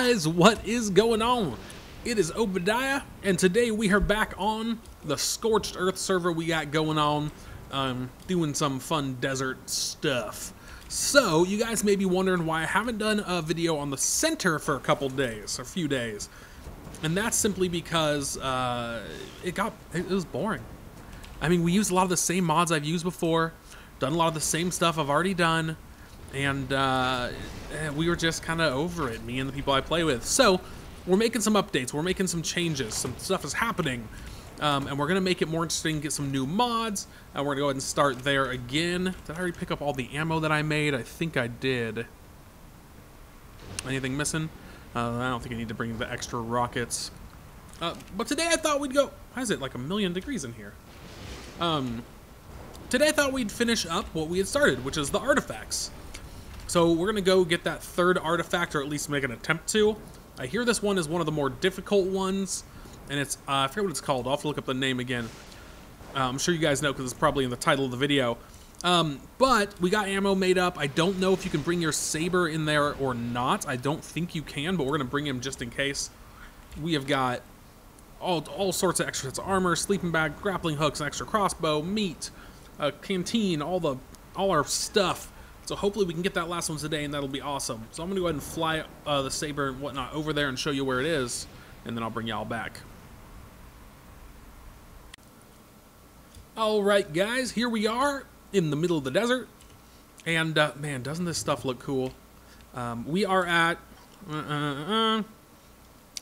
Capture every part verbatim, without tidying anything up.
guys, what is going on? It is Obediah, and today we are back on the Scorched Earth server we got going on, um, doing some fun desert stuff. So, you guys may be wondering why I haven't done a video on the center for a couple days, a few days. And that's simply because uh, it got, it was boring. I mean, we used a lot of the same mods I've used before, done a lot of the same stuff I've already done. And uh, we were just kind of over it, me and the people I play with. So we're making some updates, we're making some changes, some stuff is happening. Um, and we're gonna make it more interesting, get some new mods, and we're gonna go ahead and start there again. Did I already pick up all the ammo that I made? I think I did. Anything missing? Uh, I don't think I need to bring the extra rockets. Uh, but today I thought we'd go, why is it like a million degrees in here? Um, today I thought we'd finish up what we had started, which is the artifacts. So we're gonna go get that third artifact, or at least make an attempt to. I hear this one is one of the more difficult ones, and it's, uh, I forget what it's called. I'll have to look up the name again. Uh, I'm sure you guys know because it's probably in the title of the video. Um, but we got ammo made up. I don't know if you can bring your saber in there or not. I don't think you can, but we're gonna bring him just in case. We have got all, all sorts of extra armor, sleeping bag, grappling hooks, an extra crossbow, meat, a canteen, all the, all our stuff. So hopefully we can get that last one today, and that'll be awesome. So I'm going to go ahead and fly uh, the saber and whatnot over there and show you where it is, and then I'll bring y'all back. Alright guys, here we are in the middle of the desert. And uh, man, doesn't this stuff look cool? Um, we are at uh, uh, uh,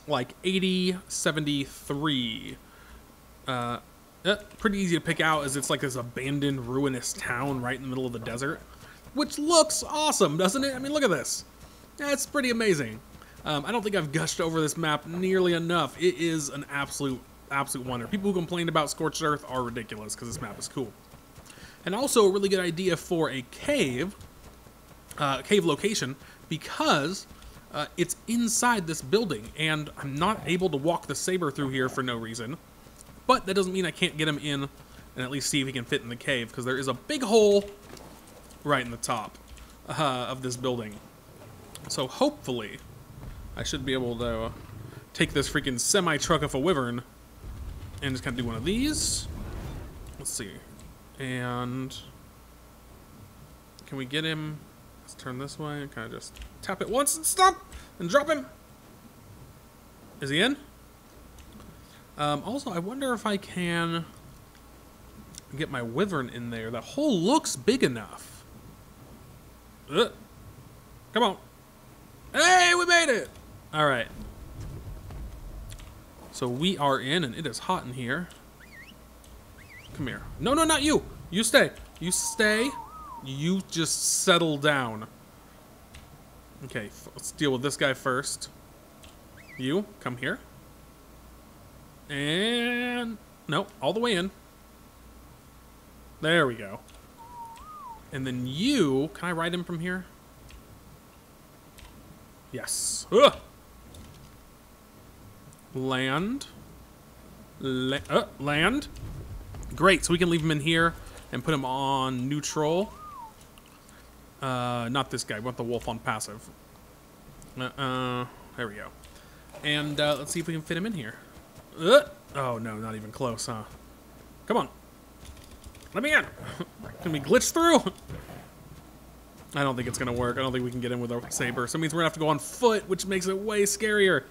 like eighty seventy-three. Uh, uh, pretty easy to pick out as it's like this abandoned ruinous town right in the middle of the desert. Which looks awesome, doesn't it? I mean, look at this. That's pretty amazing. Um, I don't think I've gushed over this map nearly enough. It is an absolute, absolute wonder. People who complain about Scorched Earth are ridiculous because this map is cool. And also a really good idea for a cave, uh, cave location, because uh, it's inside this building, and I'm not able to walk the saber through here for no reason. But that doesn't mean I can't get him in and at least see if he can fit in the cave, because there is a big hole right in the top uh, of this building. So hopefully I should be able to take this freaking semi-truck off a wyvern and just kind of do one of these. Let's see. And can we get him? Let's turn this way and kind of just tap it once and stop and drop him. Is he in? Um, also, I wonder if I can get my wyvern in there. That hole looks big enough. Ugh. Come on. Hey, we made it! Alright. So we are in, and it is hot in here. Come here. No, no, not you! You stay. You stay. You just settle down. Okay, let's deal with this guy first. You, come here. And... no, all the way in. There we go. And then you, can I ride him from here? Yes. Ugh. Land. La uh, land. Great, so we can leave him in here and put him on neutral. Uh, not this guy, we want the wolf on passive. Uh, uh there we go. And uh, let's see if we can fit him in here. Uh, oh no, not even close, huh? Come on. Let me in! Can we glitch through? I don't think it's gonna work. I don't think we can get in with our saber. So it means we're gonna have to go on foot, which makes it way scarier.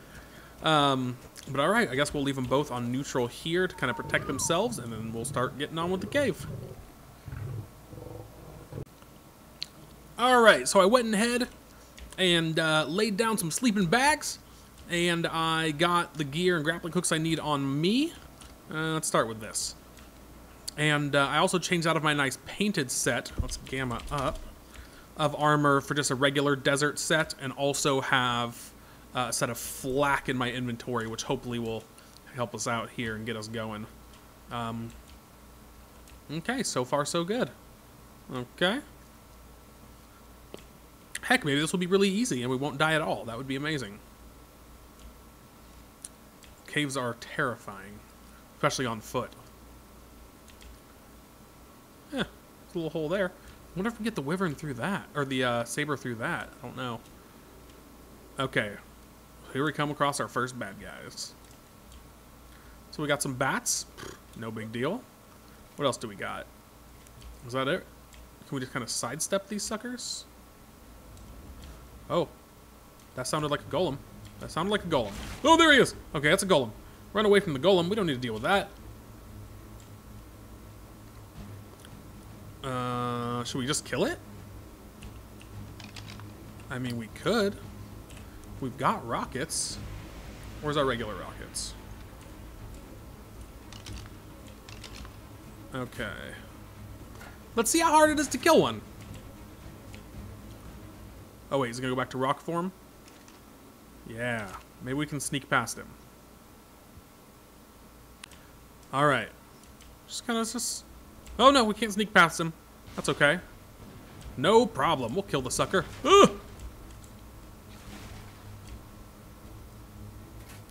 Um, but alright, I guess we'll leave them both on neutral here to kind of protect themselves, and then we'll start getting on with the cave. Alright, so I went ahead and uh, laid down some sleeping bags, and I got the gear and grappling hooks I need on me. Uh, let's start with this. And uh, I also changed out of my nice painted set, let's gamma up, of armor for just a regular desert set, and also have uh, a set of flak in my inventory, which hopefully will help us out here and get us going. Um, okay, so far so good. Okay. Heck, maybe this will be really easy and we won't die at all. That would be amazing. Caves are terrifying, especially on foot. Yeah, little hole there. I wonder if we can get the wyvern through that, or the uh, saber through that. I don't know. Okay, here we come across our first bad guys. So we got some bats. No big deal. What else do we got? Is that it? Can we just kind of sidestep these suckers? Oh. That sounded like a golem. That sounded like a golem. Oh, there he is! Okay, that's a golem. Run away from the golem. We don't need to deal with that. Uh, should we just kill it? I mean, we could. We've got rockets. Where's our regular rockets? Okay. Let's see how hard it is to kill one. Oh wait, is it gonna go back to rock form? Yeah, maybe we can sneak past him. All right, just kind of just. Oh no, we can't sneak past him. That's okay. No problem. We'll kill the sucker. Ugh!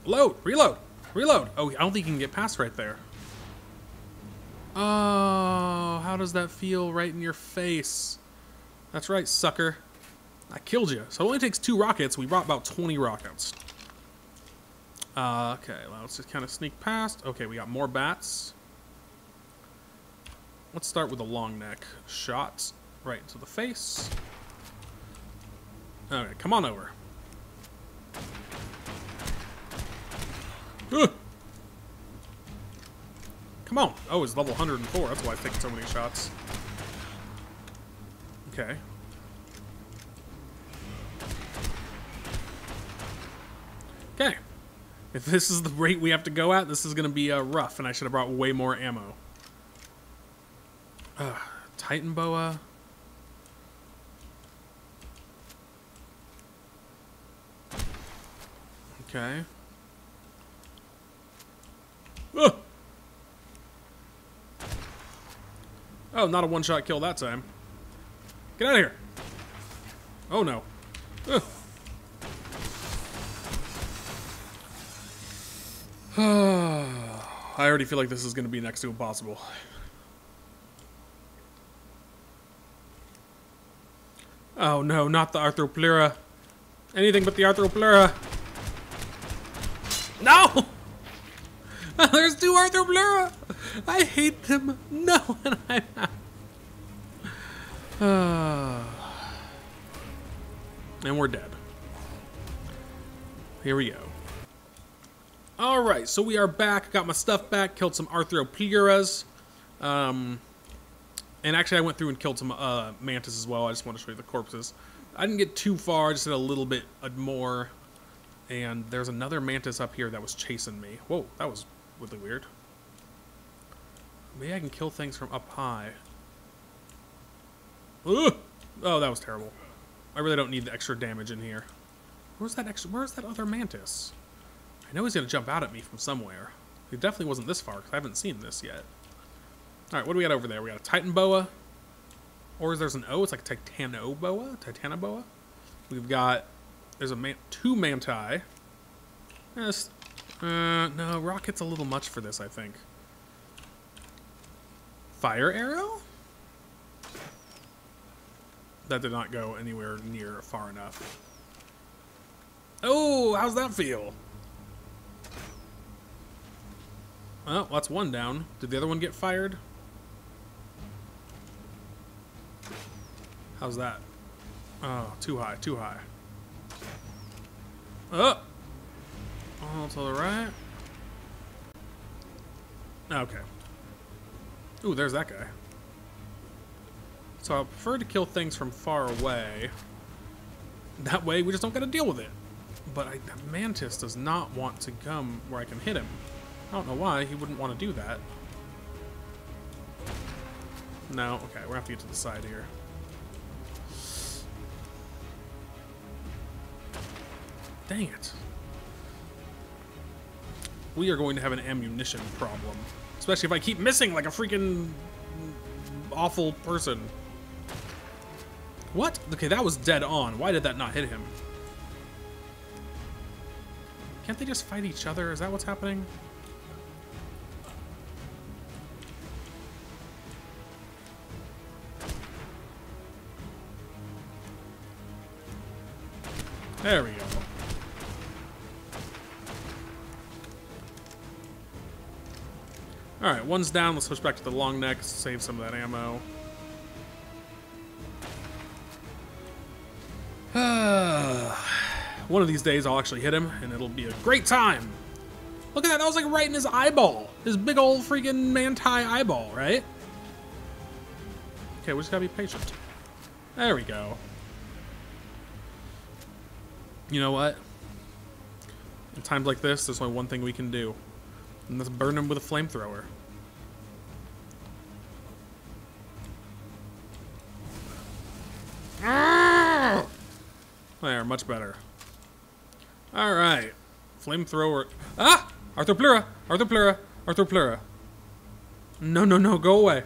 Load, reload, reload. Oh, I don't think you can get past right there. Oh, how does that feel right in your face? That's right, sucker. I killed you. So it only takes two rockets. We brought about twenty rockets. Uh, okay, well, let's just kind of sneak past. Okay, we got more bats. Let's start with a long neck shot right into the face. Okay, come on over. Ugh. Come on. Oh, it's level one hundred and four. That's why I've taken so many shots. Okay. Okay. If this is the rate we have to go at, this is going to be uh, rough, and I should have brought way more ammo. Uh, Titanoboa. Okay. Ugh. Oh, not a one-shot kill that time. Get out of here. Oh, no. Ugh. I already feel like this is going to be next to impossible. Oh no, not the Arthropleura. Anything but the Arthropleura. No! There's two Arthropleura! I hate them. No, and I'm out. Uh, and we're dead. Here we go. Alright, so we are back. Got my stuff back. Killed some Arthropleuras. Um, and actually, I went through and killed some uh, mantis as well. I just want to show you the corpses. I didn't get too far. I just did a little bit more. And there's another mantis up here that was chasing me. Whoa, that was really weird. Maybe I can kill things from up high. Ugh! Oh, that was terrible. I really don't need the extra damage in here. Where's that extra? Where's that other mantis? I know he's going to jump out at me from somewhere. He definitely wasn't this far, because I haven't seen this yet. Alright, what do we got over there? We got a Titanoboa. Or is there's an O? It's like Titanoboa? Titanoboa? We've got... There's a man, two Manti. Yes. Uh, no, Rocket's a little much for this, I think. Fire Arrow? That did not go anywhere near or far enough. Oh, how's that feel? Oh, that's one down. Did the other one get fired? How's that? Oh, too high, too high. Oh! All to the right. Okay. Ooh, there's that guy. So I prefer to kill things from far away. That way we just don't gotta deal with it. But I, that mantis does not want to come where I can hit him. I don't know why he wouldn't want to do that. No, okay, we're gonna have to get to the side here. Dang it. We are going to have an ammunition problem. Especially if I keep missing like a freaking awful person. What? Okay, that was dead on. Why did that not hit him? Can't they just fight each other? Is that what's happening? There we go. Alright, one's down. Let's switch back to the long neck, save some of that ammo. One of these days I'll actually hit him, and it'll be a great time! Look at that, that was like right in his eyeball! His big old freaking manti eyeball, right? Okay, we just gotta be patient. There we go. You know what? In times like this, there's only one thing we can do. And let's burn him with a flamethrower. Ah! There, much better. Alright. Flamethrower. Ah! Arthropleura! Arthropleura! Arthropleura! No, no, no, go away.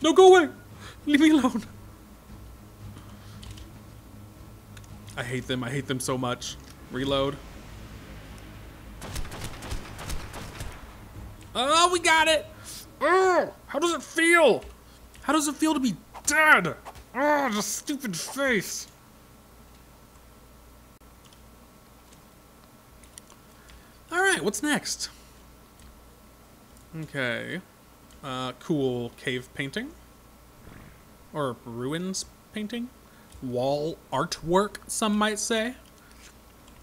No, go away! Leave me alone. I hate them. I hate them so much. Reload. Oh, we got it! Oh, how does it feel? How does it feel to be dead? Oh, the stupid face. Alright, what's next? Okay. Uh, cool cave painting. Or ruins painting. Wall artwork, some might say.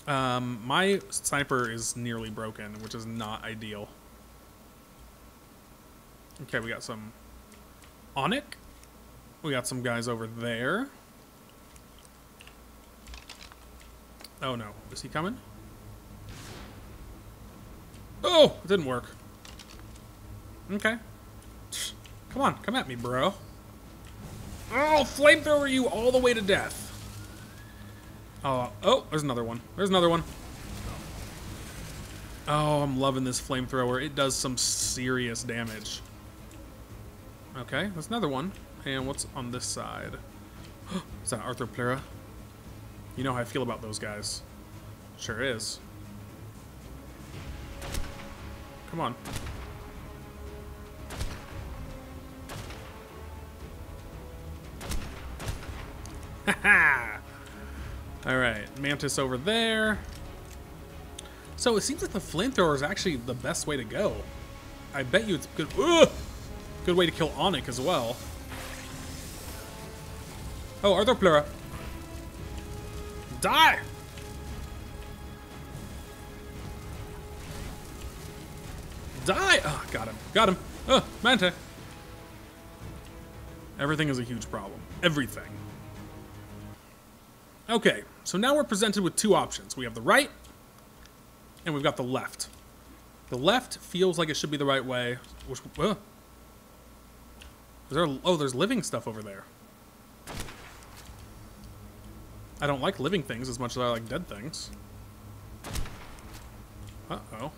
Um, my sniper is nearly broken, which is not ideal. Okay, we got some Onyx. We got some guys over there. Oh no, is he coming? Oh, it didn't work. Okay. Come on, come at me, bro. Oh, flamethrower you all the way to death. Oh, oh, there's another one. There's another one. Oh, I'm loving this flamethrower. It does some serious damage. Okay, there's another one. And what's on this side? Is that Arthropleura? You know how I feel about those guys. Sure is. Come on. Haha! Alright, Mantis over there. So it seems like the flamethrower is actually the best way to go. I bet you it's good. Ugh! Good way to kill Onyx as well. Oh, Arthropleura. Die! Die! Oh, got him. Got him. Oh, Manti. Everything is a huge problem. Everything. Okay, so now we're presented with two options. We have the right, and we've got the left. The left feels like it should be the right way. Which, uh, is there a, oh, there's living stuff over there. I don't like living things as much as I like dead things. Uh-oh.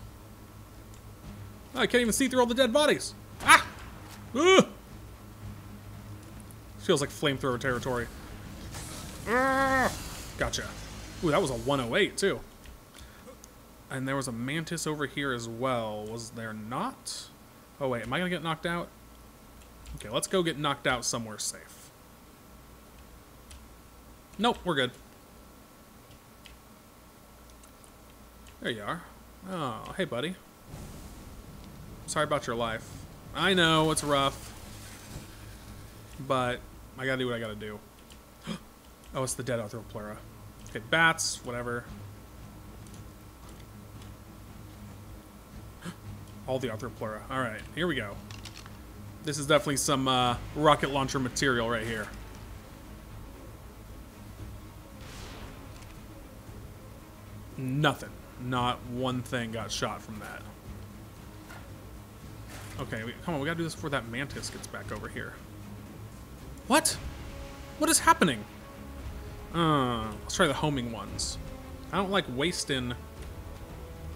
I can't even see through all the dead bodies. Ah! Uh! Feels like flamethrower territory. Gotcha. Ooh, that was a one oh eight, too. And there was a Mantis over here as well. Was there not? Oh, wait. Am I going to get knocked out? Okay, let's go get knocked out somewhere safe. Nope, we're good. There you are. Oh, hey, buddy. Sorry about your life. I know, it's rough. But I got to do what I got to do. Oh, it's the dead Arthropleura. Okay, bats, whatever. All the Arthropleura. Alright, here we go. This is definitely some uh, rocket launcher material right here. Nothing. Not one thing got shot from that. Okay, we, come on, we gotta do this before that Mantis gets back over here. What? What is happening? Uh, let's try the homing ones. I don't like wasting.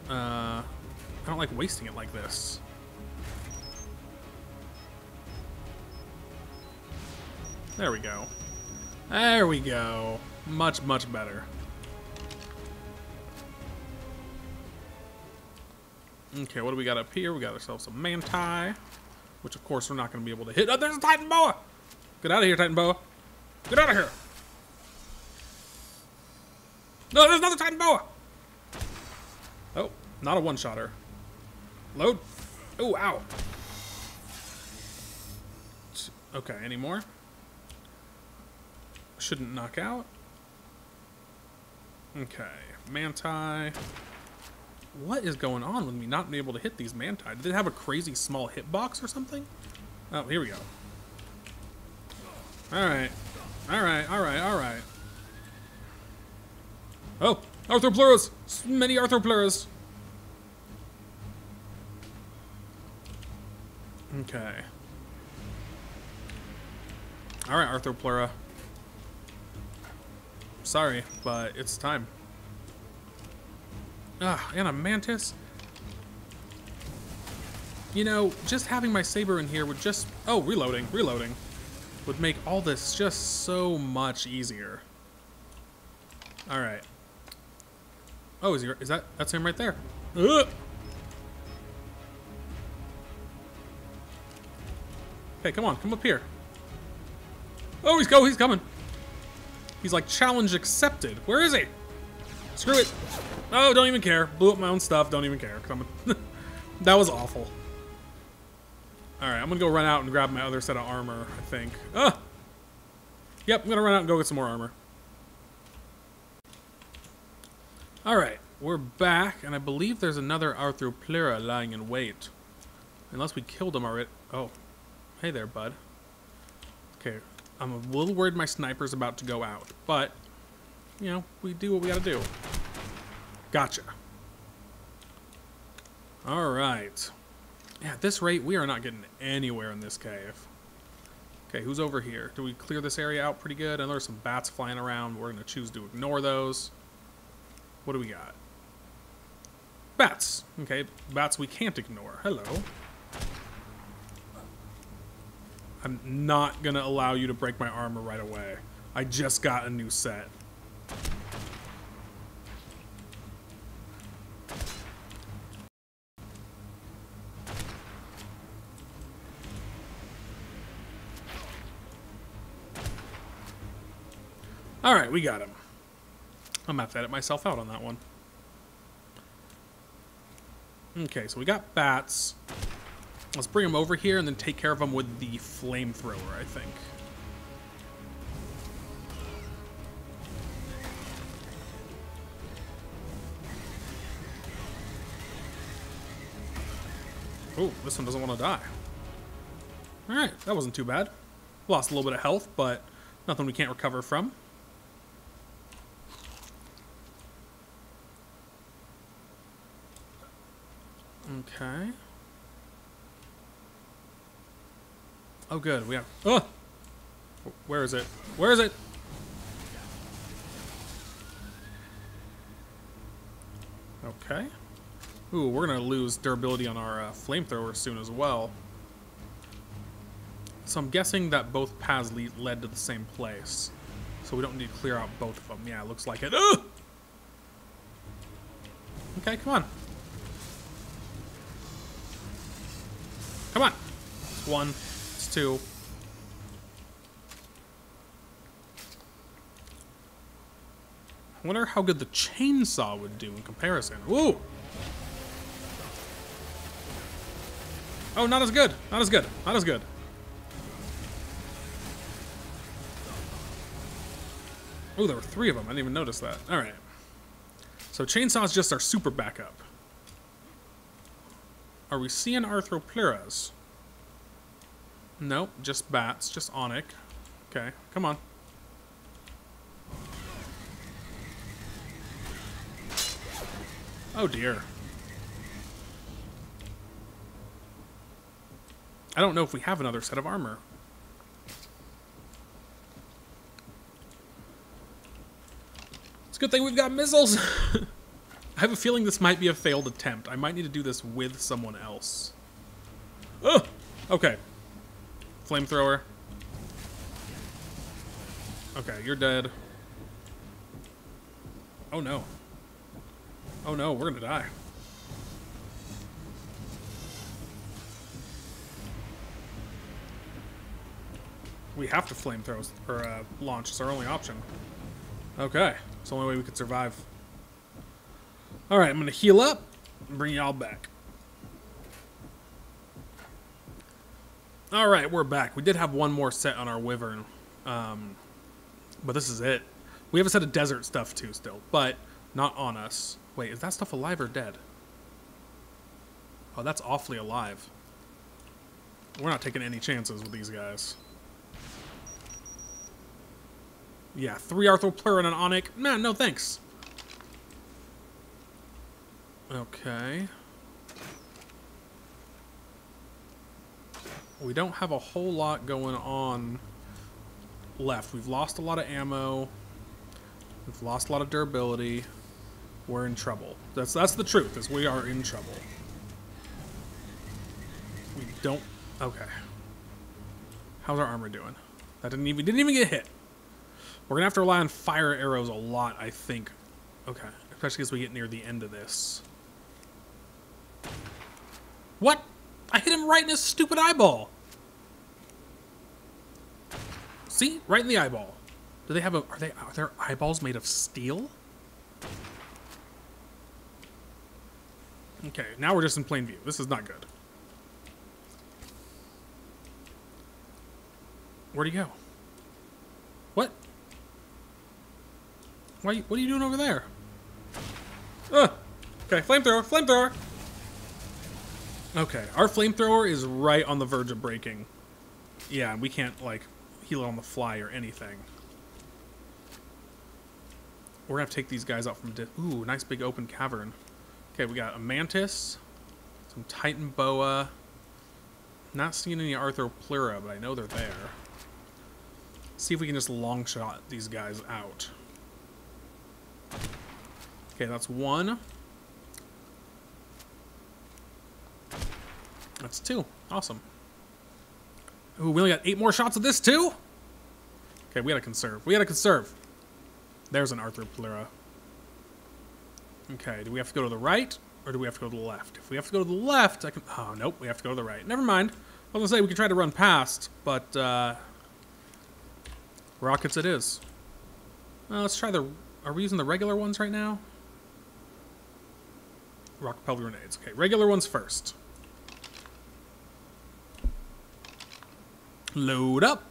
Uh, I don't like wasting it like this. There we go. There we go. Much, much better. Okay, what do we got up here? We got ourselves a Manti, which of course we're not going to be able to hit. Oh, there's a Titanoboa! Get out of here, Titanoboa! Get out of here! No, there's another Titanoboa! Oh, not a one-shotter. Load. Oh, ow. Okay, any more? Shouldn't knock out. Okay, Manti. What is going on with me not being able to hit these Manti? Did they have a crazy small hitbox or something? Oh, here we go. Alright. Alright, alright, alright. Oh! Arthropleuras! Many Arthropleuras! Okay. Alright, Arthropleura. Sorry, but it's time. Ah, and a mantis. You know, just having my saber in here would just... Oh, reloading, reloading. Would make all this just so much easier. Alright. Oh, is he... Is that... That's him right there. Ugh! Hey, come on, come up here. Oh, he's go, he's coming. He's like, challenge accepted. Where is he? Screw it. Oh, don't even care. Blew up my own stuff. Don't even care. Coming. That was awful. All right, I'm gonna go run out and grab my other set of armor, I think. Ah. Yep, I'm gonna run out and go get some more armor. All right, we're back, and I believe there's another Arthropleura lying in wait. Unless we killed him already. Oh, hey there, bud. Okay. I'm a little worried my sniper's about to go out, but, you know, we do what we gotta do. Gotcha. Alright. Yeah, at this rate, we are not getting anywhere in this cave. Okay, who's over here? Do we clear this area out pretty good? I know there's some bats flying around. We're gonna choose to ignore those. What do we got? Bats! Okay, bats we can't ignore. Hello. I'm not gonna allow you to break my armor right away. I just got a new set. All right, we got him. I'm about to edit myself out on that one. Okay, so we got bats. Let's bring him over here and then take care of him with the flamethrower, I think. Oh, this one doesn't want to die. Alright, that wasn't too bad. Lost a little bit of health, but nothing we can't recover from. Okay. Oh, good. We have. Oh! Where is it? Where is it? Okay. Ooh, we're gonna lose durability on our uh, flamethrower soon as well. So I'm guessing that both paths lead led to the same place. So we don't need to clear out both of them. Yeah, it looks like it. Oh! Okay, come on. Come on. It's one. Two. I wonder how good the chainsaw would do in comparison. Woo! Oh, not as good. Not as good. Not as good. Oh, there were three of them. I didn't even notice that. All right. So chainsaws just are super backup. Are we seeing Arthropleuras? Nope, just bats, just Onyx. Okay, come on. Oh dear. I don't know if we have another set of armor. It's a good thing we've got missiles. I have a feeling this might be a failed attempt. I might need to do this with someone else. Oh, okay. Flamethrower. Okay, you're dead. Oh no. Oh no, we're gonna die. We have to flamethrow or uh, launch. It's our only option. Okay, it's the only way we could survive. All right, I'm gonna heal up and bring y'all back. All right, we're back. We did have one more set on our wyvern, um, but this is it. We have a set of desert stuff too still, but not on us. Wait, is that stuff alive or dead? Oh, that's awfully alive. We're not taking any chances with these guys. Yeah, three Arthropleura and an Onyx. Nah, no thanks. Okay. We don't have a whole lot going on left. We've lost a lot of ammo. We've lost a lot of durability. We're in trouble. That's that's the truth, is we are in trouble. We don't... Okay. How's our armor doing? That didn't even, didn't even get hit. We're going to have to rely on fire arrows a lot, I think. Okay. Especially as we get near the end of this. What? I hit him right in his stupid eyeball. See? Right in the eyeball. Do they have a... Are, they, are their eyeballs made of steel? Okay, now we're just in plain view. This is not good. Where'd he go? What? Why, what are you doing over there? Ugh. Okay, flamethrower, flamethrower! Okay, our flamethrower is right on the verge of breaking. Yeah, we can't, like, heal it on the fly or anything. We're gonna have to take these guys out from... Di Ooh, nice big open cavern. Okay, we got a mantis, some Titanoboa. Not seeing any Arthropleura, but I know they're there. See if we can just long shot these guys out. Okay, that's one. That's two. Awesome. Ooh, we only got eight more shots of this too? Okay, we gotta conserve. We gotta conserve. There's an Arthropleura. Okay, do we have to go to the right or do we have to go to the left? If we have to go to the left, I can... Oh, nope, we have to go to the right. Never mind. I was gonna say we could try to run past, but uh, rockets it is. Uh, let's try the... Are we using the regular ones right now? Rock pellet grenades. Okay, regular ones first. Load up.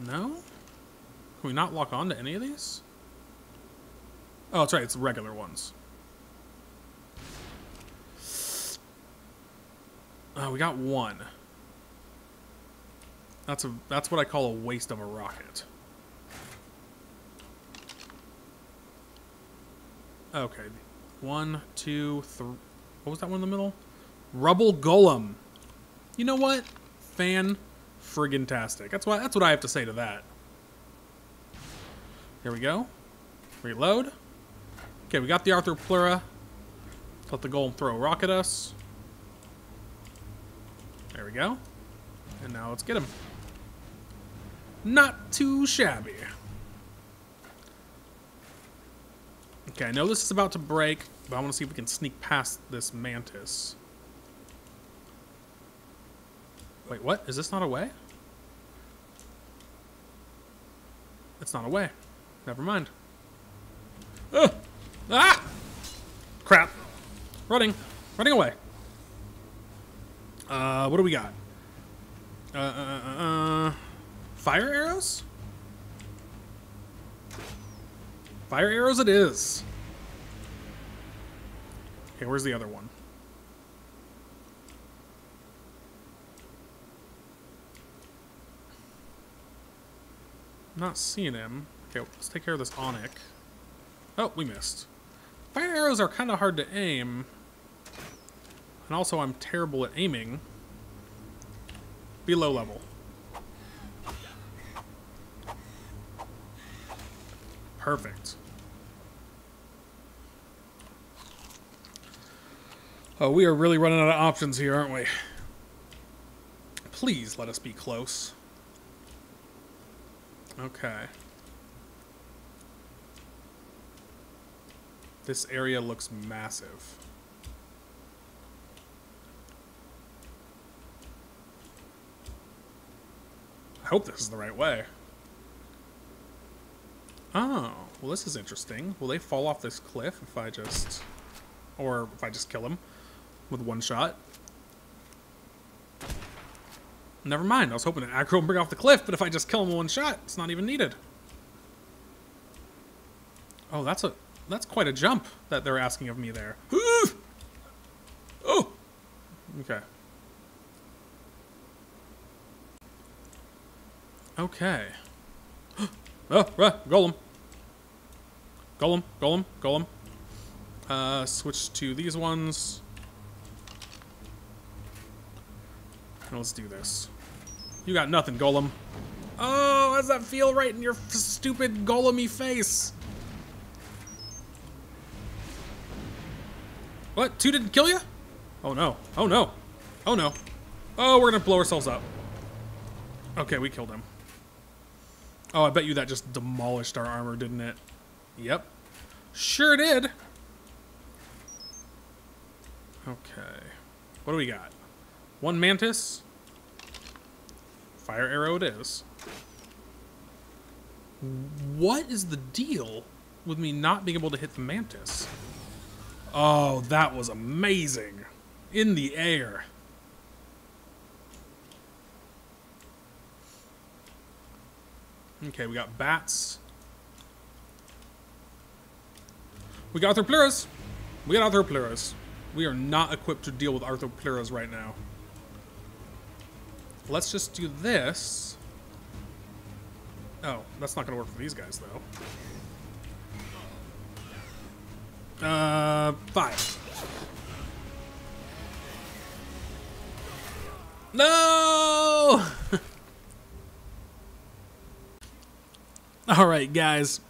No? Can we not lock on to any of these? Oh, that's right. It's regular ones. Oh, we got one. That's a that's what I call a waste of a rocket. Okay. One, two, three. What was that one in the middle? Rubble Golem. You know what? Fan friggin' tastic. That's what that's what I have to say to that. Here we go. Reload. Okay, we got the Arthropleura. Let the golem throw a rock at us. There we go. And now let's get him. Not too shabby. Okay, I know this is about to break, but I want to see if we can sneak past this mantis. Wait, what? Is this not a way? It's not a way. Never mind. Ugh. Ah! Crap. Running. Running away. Uh, what do we got? Uh, uh, uh, uh. Fire arrows? Fire arrows it is. Okay, where's the other one? Not seeing him. Okay, let's take care of this Onyx. Oh, we missed. Fire arrows are kind of hard to aim. And also, I'm terrible at aiming. Be low level. Perfect. Oh, we are really running out of options here, aren't we? Please let us be close. Okay. This area looks massive. I hope this is the right way. Oh, well this is interesting. Will they fall off this cliff if I just... Or if I just kill them? with one shot. Never mind, I was hoping to aggro and bring off the cliff, but if I just kill him with one shot, it's not even needed. Oh, that's a that's quite a jump that they're asking of me there. Oh! Okay. Okay. Oh, uh, golem. Golem, golem, golem. Uh, switch to these ones. And let's do this. You got nothing, golem. Oh, how does that feel right in your stupid golem-y face? What? Two didn't kill you? Oh no. Oh no. Oh no. Oh, we're gonna blow ourselves up. Okay, we killed him. Oh, I bet you that just demolished our armor, didn't it? Yep. Sure did. Okay. What do we got? One mantis. Fire arrow it is. What is the deal with me not being able to hit the mantis? Oh, that was amazing. In the air. Okay, we got bats. We got Arthropleuras. We got Arthropleuras. We are not equipped to deal with Arthropleuras right now. Let's just do this. Oh, that's not going to work for these guys, though. Uh, five. No! Alright, guys.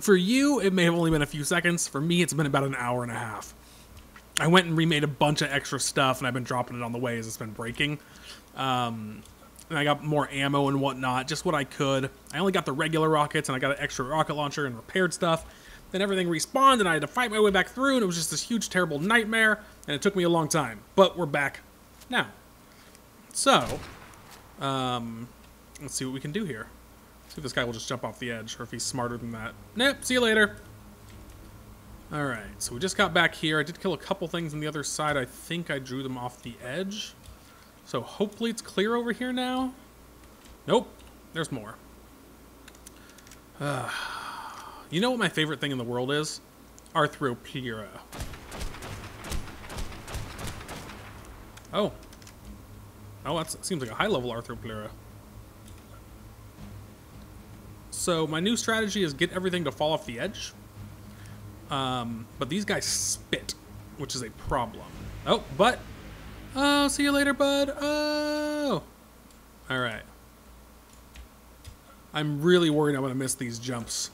For you, it may have only been a few seconds. For me, it's been about an hour and a half. I went and remade a bunch of extra stuff, and I've been dropping it on the way as it's been breaking. Um, and I got more ammo and whatnot, just what I could. I only got the regular rockets, and I got an extra rocket launcher and repaired stuff. Then everything respawned, and I had to fight my way back through, and it was just this huge, terrible nightmare, and it took me a long time. But we're back now. So, um, let's see what we can do here. Let's see if this guy will just jump off the edge, or if he's smarter than that. Nope, see you later. Alright, so we just got back here. I did kill a couple things on the other side. I think I drew them off the edge. So hopefully it's clear over here now. Nope, there's more. Uh, you know what my favorite thing in the world is? Arthropleura. Oh. Oh, that seems like a high-level Arthropleura. So my new strategy is get everything to fall off the edge. Um, but these guys spit, which is a problem. Oh, but, oh, see you later, bud. Oh, all right. I'm really worried I'm going to miss these jumps.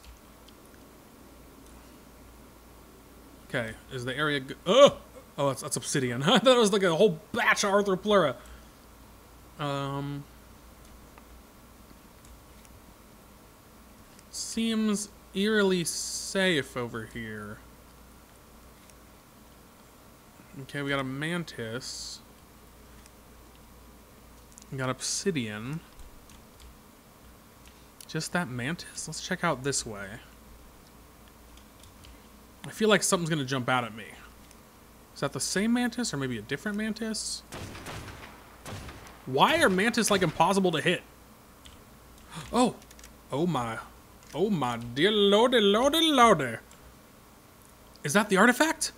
Okay. Is the area good? Oh, oh, that's, that's obsidian. I thought it was like a whole batch of Arthropleura. Um, seems eerily safe over here. Okay, we got a mantis. We got obsidian. Just that mantis? Let's check out this way. I feel like something's gonna jump out at me. Is that the same mantis or maybe a different mantis? Why are mantis like impossible to hit? Oh! Oh my. Oh my dear lordy, lordy, lordy. Is that the artifact?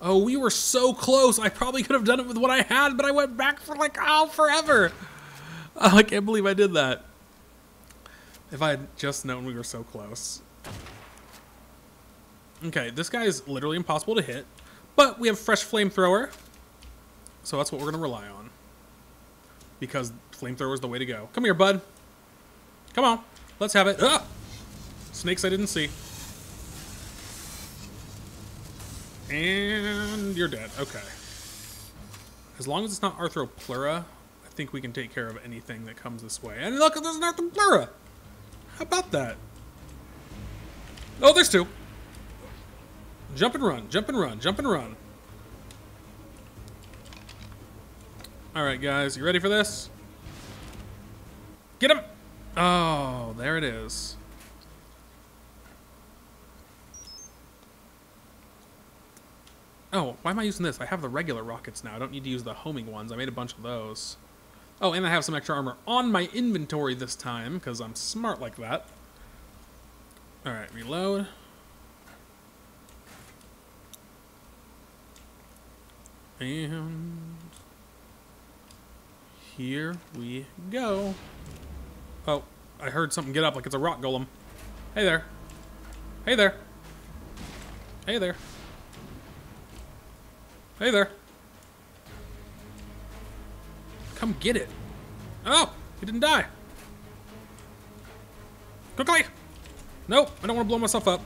Oh, we were so close. I probably could have done it with what I had, but I went back for like, oh, forever. Oh, I can't believe I did that. If I had just known we were so close. Okay, this guy is literally impossible to hit, but we have fresh flamethrower. So that's what we're going to rely on. Because flamethrower is the way to go. Come here, bud. Come on. Let's have it. Ah! Snakes I didn't see. And you're dead. Okay. As long as it's not Arthropleura, I think we can take care of anything that comes this way. And look, there's an Arthropleura! How about that? Oh, there's two. Jump and run, jump and run, jump and run. Alright, guys. You ready for this? Get him! Oh, there it is. Oh, why am I using this? I have the regular rockets now. I don't need to use the homing ones. I made a bunch of those. Oh, and I have some extra armor on my inventory this time, because I'm smart like that. Alright, reload. And here we go. Oh, I heard something get up like it's a rock golem. Hey there. Hey there. Hey there. Hey there. Come get it. Oh, he didn't die. Quickly. Nope, I don't want to blow myself up.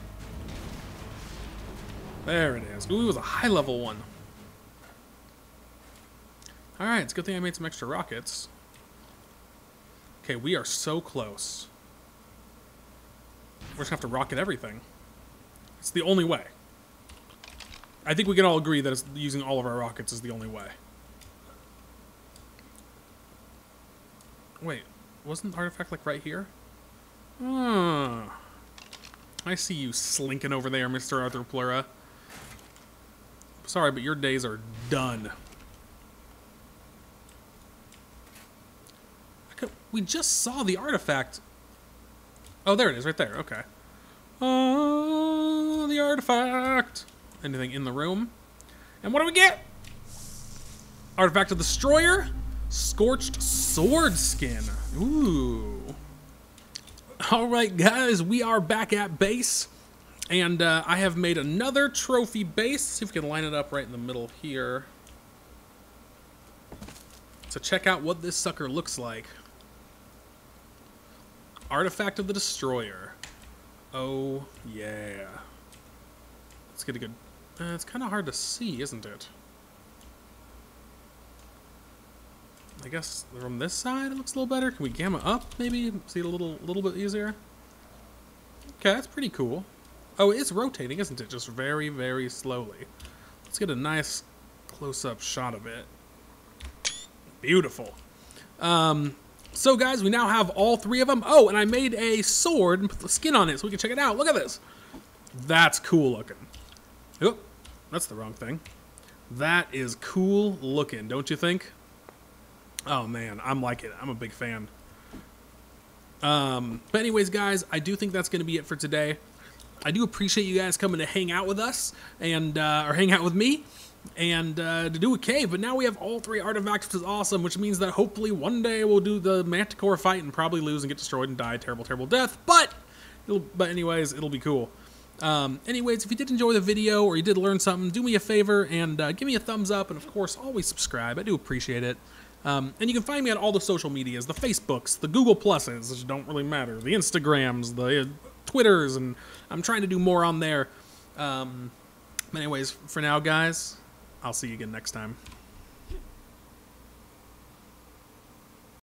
There it is. Ooh, it was a high level one. Alright, it's a good thing I made some extra rockets. Okay, we are so close. We're just gonna have to rocket everything. It's the only way. I think we can all agree that it's using all of our rockets is the only way. Wait, wasn't the artifact like right here? Hmm. I see you slinking over there, Mister Arthropleura. Sorry, but your days are done. I could, we just saw the artifact. Oh, there it is, right there. Okay. Oh, the artifact. Anything in the room? And what do we get? Artifact of the Destroyer. Scorched Sword Skin. Ooh. Alright, guys, we are back at base. And uh, I have made another trophy base. See if we can line it up right in the middle here. So check out what this sucker looks like. Artifact of the Destroyer. Oh, yeah. Let's get a good... Uh, it's kind of hard to see, isn't it? I guess from this side it looks a little better. Can we gamma up, maybe? See it a little, little bit easier? Okay, that's pretty cool. Oh, it is rotating, isn't it? Just very, very slowly. Let's get a nice close-up shot of it. Beautiful. Um, so, guys, we now have all three of them. Oh, and I made a sword and put the skin on it so we can check it out. Look at this. That's cool looking. Oh, that's the wrong thing. That is cool looking, don't you think? Oh, man, I'm like it. I'm a big fan. Um, but anyways, guys, I do think that's going to be it for today. I do appreciate you guys coming to hang out with us, and uh, or hang out with me, and uh, to do a cave. But now we have all three artifacts, which is awesome, which means that hopefully one day we'll do the Manticore fight and probably lose and get destroyed and die a terrible, terrible death. But, it'll, but anyways, it'll be cool. Um, anyways, if you did enjoy the video or you did learn something, do me a favor and uh, give me a thumbs up. And, of course, always subscribe. I do appreciate it. Um, and you can find me on all the social medias, the Facebooks, the Google Pluses, which don't really matter, the Instagrams, the uh, Twitters, and I'm trying to do more on there. Um, anyways, for now, guys, I'll see you again next time.